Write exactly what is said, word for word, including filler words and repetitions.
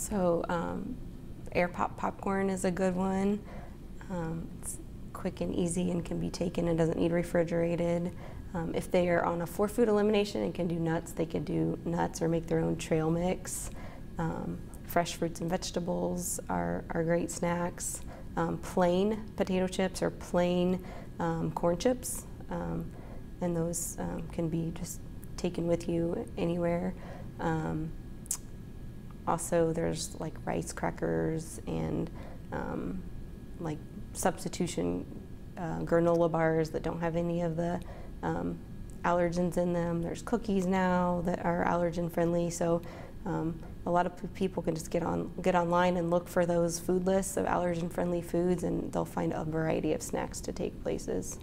So um, air pop popcorn is a good one. Um, it's quick and easy and can be taken and doesn't need refrigerated. Um, if they are on a for food elimination and can do nuts, they could do nuts or make their own trail mix. Um, fresh fruits and vegetables are, are great snacks. Um, plain potato chips or plain um, corn chips, um, and those um, can be just taken with you anywhere. Um, also, there's like rice crackers and um, like substitution uh, granola bars that don't have any of the um, allergens in them. There's cookies now that are allergen friendly, so um, a lot of people can just get on get online and look for those food lists of allergen friendly foods, and they'll find a variety of snacks to take places.